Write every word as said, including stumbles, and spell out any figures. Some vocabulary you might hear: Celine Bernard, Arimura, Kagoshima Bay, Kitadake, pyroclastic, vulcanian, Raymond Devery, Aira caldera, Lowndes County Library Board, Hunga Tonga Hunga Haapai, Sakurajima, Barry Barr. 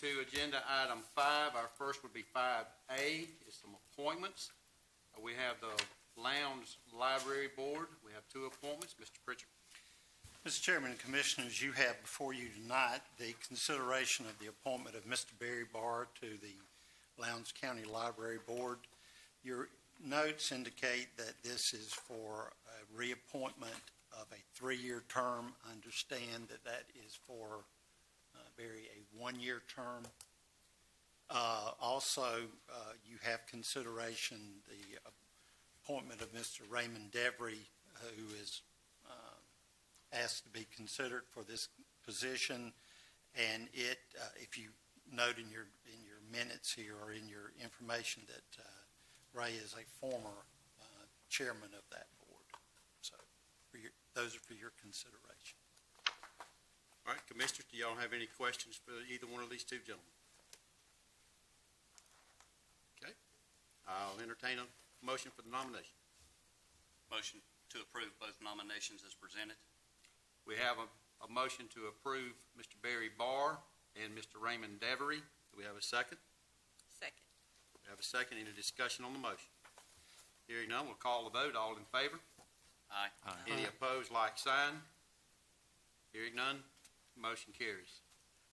to agenda item five. Our first would be five A, is some appointments. Uh, we have the Lowndes Library Board. We have two appointments. Mister Pritchard. Mister Chairman and Commissioners, you have before you tonight the consideration of the appointment of Mister Barry Barr to the Lowndes County Library Board. Your notes indicate that this is for a reappointment of a three-year term. I understand that that is for uh, Barry a one-year term. Uh, also, uh, you have consideration the appointment of Mister Raymond Devery, who is uh, asked to be considered for this position, and it, uh, if you note in your in your minutes here or in your information that uh, Ray is a former uh, chairman of that board. So for your, those are for your consideration. All right, Commissioners, do y'all have any questions for either one of these two gentlemen? Okay, I'll entertain a motion for the nomination. Motion to approve both nominations as presented. We have a, a motion to approve Mister Barry Barr and Mister Raymond Devery. Do we have a second? Second. We have a second. Any discussion on the motion? Hearing none, we'll call the vote. All in favor? Aye. Aye. Any opposed, like sign? Hearing none, motion carries.